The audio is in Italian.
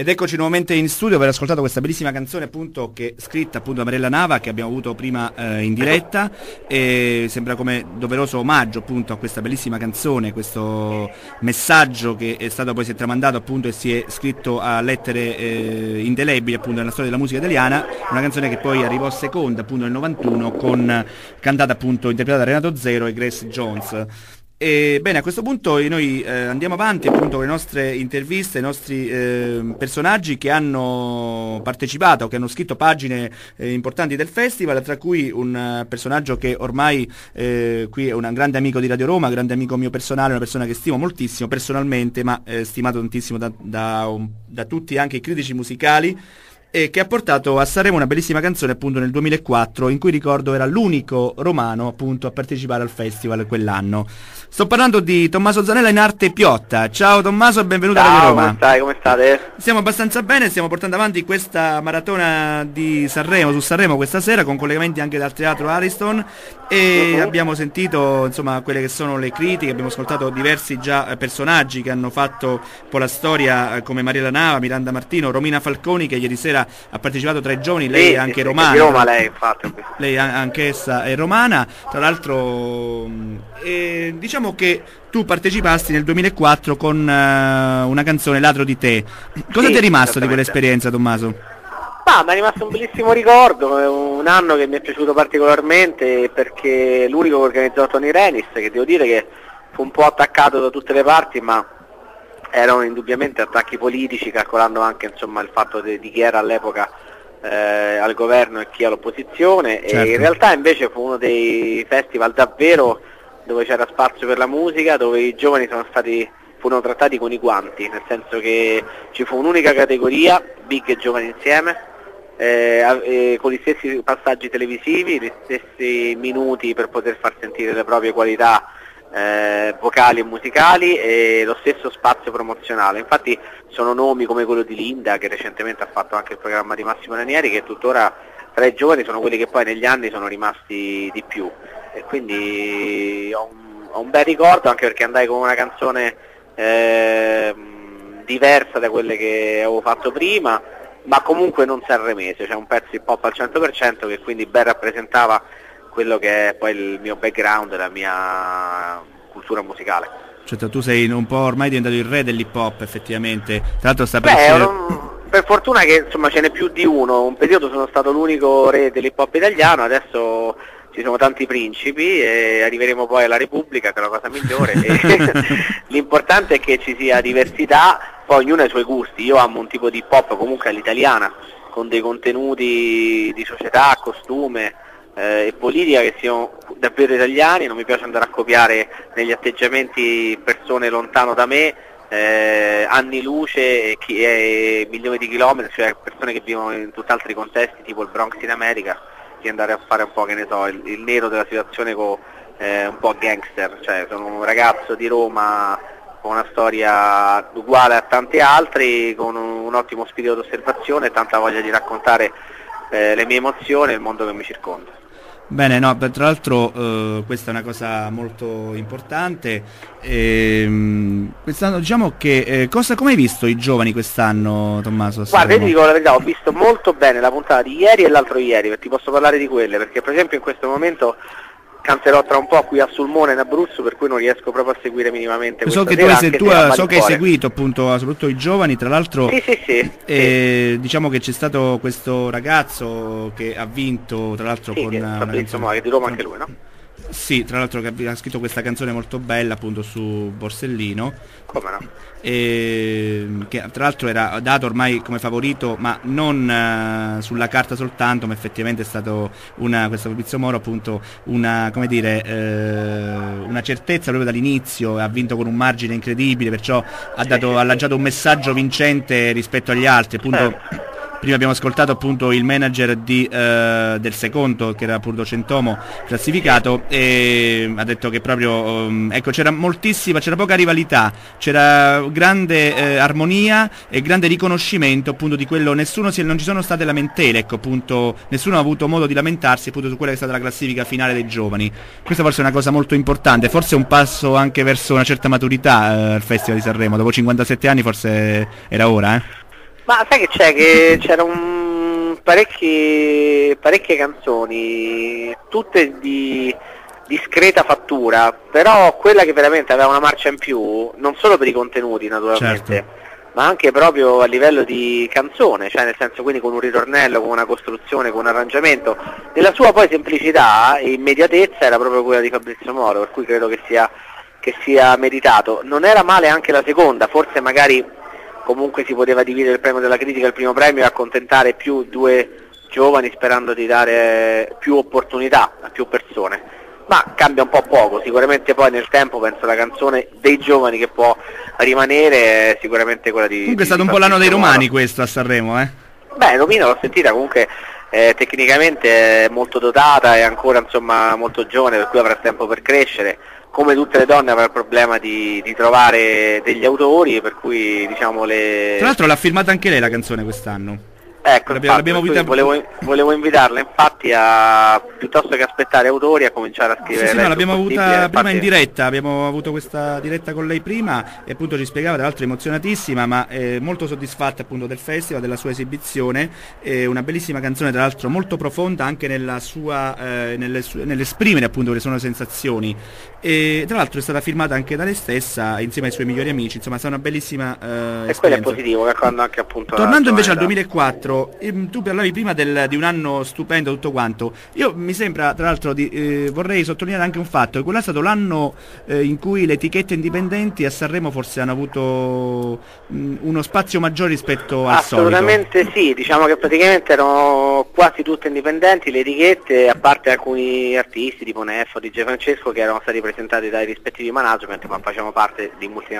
Ed eccoci nuovamente in studio, aver ascoltato questa bellissima canzone appunto che è scritta appunto da Mariella Nava, che abbiamo avuto prima in diretta, e sembra come doveroso omaggio appunto a questa bellissima canzone, questo messaggio che è stato poi si è tramandato appunto e si è scritto a lettere indelebili appunto nella storia della musica italiana, una canzone che poi arrivò seconda appunto nel 91 con cantata appunto interpretata da Renato Zero e Grace Jones. E bene, a questo punto noi andiamo avanti appunto con le nostre interviste, i nostri personaggi che hanno partecipato, che hanno scritto pagine importanti del festival, tra cui un personaggio che ormai qui è un grande amico di Radio Roma, grande amico mio personale, una persona che stimo moltissimo personalmente, ma stimato tantissimo da tutti anche i critici musicali, e che ha portato a Sanremo una bellissima canzone appunto nel 2004, in cui ricordo era l'unico romano appunto a partecipare al festival quell'anno. Sto parlando di Tommaso Zanello, in arte Piotta. Ciao Tommaso e benvenuto a Radio Roma. Come stai? Come state? Siamo abbastanza bene, stiamo portando avanti questa maratona di Sanremo, su Sanremo questa sera, con collegamenti anche dal teatro Ariston, e abbiamo sentito insomma quelle che sono le critiche, abbiamo ascoltato diversi già personaggi che hanno fatto un po' la storia, come Mariella Nava, Miranda Martino, Romina Falconi, che ieri sera ha partecipato tra i giovani, lei è anche romana. Di Roma lei, infatti. Lei anch'essa è romana, tra l'altro, diciamo che tu partecipasti nel 2004 con una canzone, Ladro di te. Cosa ti è rimasto di quell'esperienza, Tommaso? Ma mi è rimasto un bellissimo ricordo, è un anno che mi è piaciuto particolarmente perché l'unico che organizzò Tony Renis, che devo dire che fu un po' attaccato da tutte le parti, ma erano indubbiamente attacchi politici, calcolando anche insomma il fatto di chi era all'epoca al governo e chi all'opposizione, certo. E in realtà invece fu uno dei festival davvero dove c'era spazio per la musica, dove i giovani furono trattati con i guanti, nel senso che ci fu un'unica categoria, big e giovani insieme, con gli stessi passaggi televisivi, gli stessi minuti per poter far sentire le proprie qualità vocali e musicali, e lo stesso spazio promozionale. Infatti sono nomi come quello di Linda, che recentemente ha fatto anche il programma di Massimo Ranieri, che tuttora tra i giovani sono quelli che poi negli anni sono rimasti di più, e quindi ho un bel ricordo, anche perché andai con una canzone diversa da quelle che avevo fatto prima, ma comunque non sanremese, cioè un pezzo di pop al 100%, che quindi ben rappresentava quello che è poi il mio background, la mia cultura musicale. Certo, tu sei un po' ormai diventato il re dell'hip hop, effettivamente. Tra l'altro sta per essere... per fortuna che insomma ce n'è più di uno. Un periodo sono stato l'unico re dell'hip hop italiano, adesso ci sono tanti principi e arriveremo poi alla Repubblica, che è la cosa migliore. L'importante è che ci sia diversità, poi ognuno ha i suoi gusti. Io amo un tipo di hip hop comunque all'italiana, con dei contenuti di società, costume e politica che siano davvero italiani. Non mi piace andare a copiare negli atteggiamenti persone lontano da me, anni luce e milioni di chilometri, cioè persone che vivono in tutt'altri contesti, tipo il Bronx in America, che andare a fare un po', che ne so, il nero della situazione un po' gangster. Cioè sono un ragazzo di Roma con una storia uguale a tanti altri, con un ottimo spirito d'osservazione e tanta voglia di raccontare le mie emozioni e il mondo che mi circonda. Bene, no, tra l'altro questa è una cosa molto importante. Quest'anno diciamo che come hai visto i giovani quest'anno, Tommaso? Guarda, ti dico la verità, ho visto molto bene la puntata di ieri e l'altro ieri, perché ti posso parlare di quelle, perché per esempio in questo momento canterò tra un po' qui a Sulmona in Abruzzo, per cui non riesco proprio a seguire minimamente. So che tu hai seguito appunto soprattutto i giovani, tra l'altro sì. Diciamo che c'è stato questo ragazzo che ha vinto tra l'altro con Fabrizio Moro, che è di Roma anche lui, no? Sì, tra l'altro che ha scritto questa canzone molto bella appunto su Borsellino. Come no? Che tra l'altro era dato ormai come favorito, ma non sulla carta soltanto, ma effettivamente è stato questo Fabrizio Moro appunto una certezza proprio dall'inizio, ha vinto con un margine incredibile, perciò ha lanciato un messaggio vincente rispetto agli altri appunto. Prima abbiamo ascoltato appunto il manager del secondo, che era appunto centomo classificato, e ha detto che proprio c'era poca rivalità, c'era grande armonia e grande riconoscimento appunto di quello, non ci sono state lamentele, ecco appunto, nessuno ha avuto modo di lamentarsi appunto su quella che è stata la classifica finale dei giovani. Questa forse è una cosa molto importante, forse un passo anche verso una certa maturità al Festival di Sanremo, dopo 57 anni forse era ora, eh? Ma sai che c'è? Che c'era parecchie canzoni, tutte di discreta fattura, però quella che veramente aveva una marcia in più, non solo per i contenuti naturalmente, certo, ma anche proprio a livello di canzone, cioè nel senso, quindi con un ritornello, con una costruzione, con un arrangiamento. Nella sua poi semplicità e immediatezza era proprio quella di Fabrizio Moro, per cui credo che sia meritato. Non era male anche la seconda, forse magari comunque si poteva dividere il premio della critica e il primo premio e accontentare più due giovani sperando di dare più opportunità a più persone. Ma cambia un po' poco, sicuramente poi nel tempo penso la canzone dei giovani che può rimanere è sicuramente quella di... Comunque è stato un po' l'anno dei romani questo a Sanremo, eh? Beh, Romina l'ho sentita comunque tecnicamente è molto dotata, è ancora insomma molto giovane, per cui avrà tempo per crescere, come tutte le donne avrà il problema di trovare degli autori, per cui diciamo le... Tra l'altro l'ha firmata anche lei la canzone quest'anno. Ecco, infatti, volevo invitarla infatti a, piuttosto che aspettare autori, a cominciare a scrivere. Sì, no, l'abbiamo avuta prima in diretta, abbiamo avuto questa diretta con lei prima e appunto ci spiegava, tra l'altro emozionatissima, ma molto soddisfatta appunto del festival, della sua esibizione, una bellissima canzone tra l'altro molto profonda anche nella sua, nell'esprimere appunto le sue sensazioni, e tra l'altro è stata firmata anche da lei stessa insieme ai suoi migliori amici, insomma è stata una bellissima esperienza. E quello è positivo, che anche appunto... Tornando invece al 2004, tu parlavi prima di un anno stupendo tutto quanto, io mi sembra tra l'altro vorrei sottolineare anche un fatto, che quello è stato l'anno in cui le etichette indipendenti a Sanremo forse hanno avuto uno spazio maggiore rispetto al solito. Assolutamente sì, diciamo che praticamente erano quasi tutte indipendenti le etichette, a parte alcuni artisti tipo Neffo, di Gio Francesco, che erano stati presentati dai rispettivi management, ma facevano parte di multi